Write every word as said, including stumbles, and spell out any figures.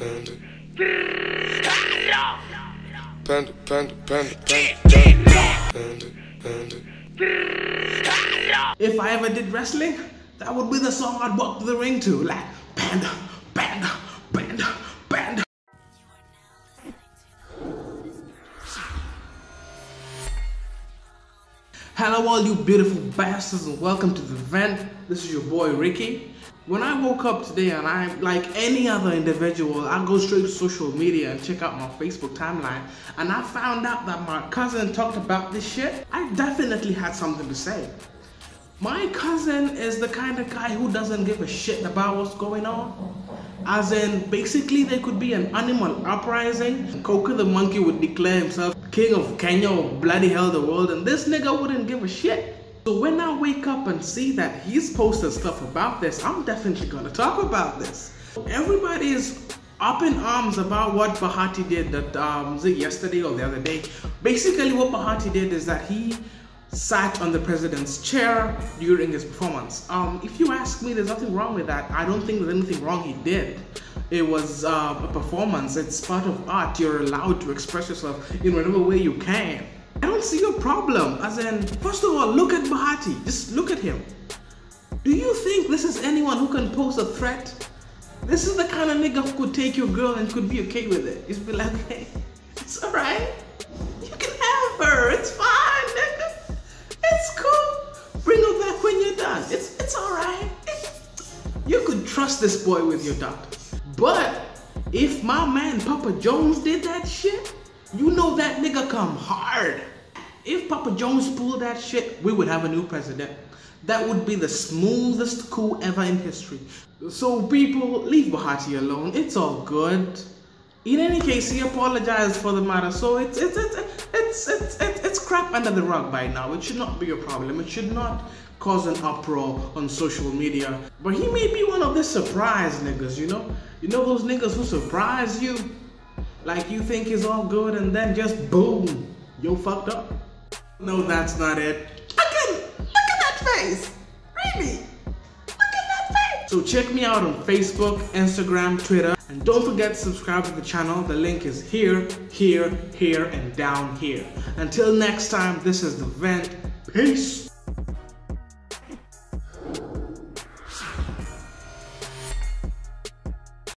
Panda, panda, panda, panda, panda, panda. If I ever did wrestling, that would be the song I'd walk to the ring to, like panda, panda, panda, panda. Hello all you beautiful bastards and welcome to The Vent. This is your boy Ricky. When I woke up today, and I, like any other individual, I go straight to social media and check out my Facebook timeline, and I found out that my cousin talked about this shit. I definitely had something to say. My cousin is the kind of guy who doesn't give a shit about what's going on. As in, basically there could be an animal uprising, Koko the monkey would declare himself king of Kenya or bloody hell the world, and this nigga wouldn't give a shit. So when I wake up and see that he's posted stuff about this, I'm definitely gonna talk about this. Everybody is up in arms about what Bahati did that um, was it yesterday or the other day. Basically what Bahati did is that he sat on the president's chair during his performance. Um, if you ask me, there's nothing wrong with that. I don't think there's anything wrong he did. It was uh, a performance, it's part of art. You're allowed to express yourself in whatever way you can. I don't see a problem, as in, first of all, look at Bahati, just look at him. Do you think this is anyone who can pose a threat? This is the kind of nigga who could take your girl and could be okay with it. Just be like, hey, it's alright, you can have her, it's fine, nigga, it's cool, bring her back when you're done, it's, it's alright. You could trust this boy with your daughter. But if my man Papa Jones did that shit, you know that nigga come hard. If Papa Jones pulled that shit, we would have a new president. That would be the smoothest coup ever in history. So people, leave Bahati alone. It's all good. In any case, he apologized for the matter. So it's it's it's it's it's it's, it's crap under the rug by now. It should not be a problem. It should not cause an uproar on social media. But he may be one of the surprise niggas, you know? You know those niggas who surprise you? Like you think is all good and then just boom, you're fucked up. No, that's not it. Look at, look at that face. Really? Look at that face. So check me out on Facebook, Instagram, Twitter. And don't forget to subscribe to the channel. The link is here, here, here, and down here. Until next time, this is The Vent. Peace.